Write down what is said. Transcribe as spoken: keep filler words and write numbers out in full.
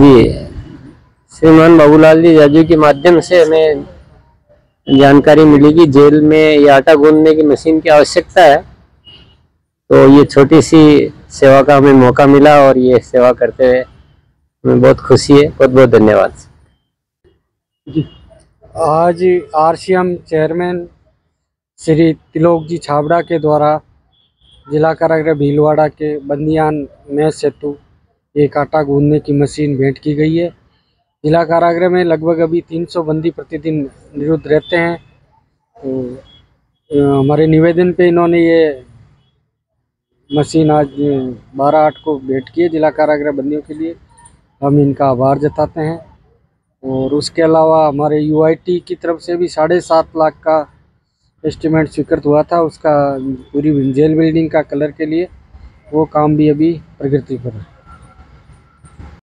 जी श्रीमान बाबूलाल जी जाजू के माध्यम से हमें जानकारी मिलेगी जेल में ये आटा गूंदने की मशीन की आवश्यकता है, तो ये छोटी सी सेवा का हमें मौका मिला और ये सेवा करते हुए हमें बहुत खुशी है। बहुत बहुत धन्यवाद जी। आज आरसीएम चेयरमैन श्री तिलोकचंद जी छाबड़ा के द्वारा जिला कारागृह भीलवाड़ा के बंदियान में सेतु एक आटा गूंदने की मशीन भेंट की गई है। जिला कारागृह में लगभग अभी तीन सौ बंदी प्रतिदिन निरुद्ध रहते हैं, तो हमारे निवेदन पे इन्होंने ये मशीन आज बारह आठ को भेंट की है जिला कारागृह बंदियों के लिए। हम इनका आभार जताते हैं और उसके अलावा हमारे यूआईटी की तरफ से भी साढ़े सात लाख का एस्टिमेट स्वीकृत हुआ था, उसका पूरी जेल बिल्डिंग का कलर के लिए वो काम भी अभी प्रगति पर है।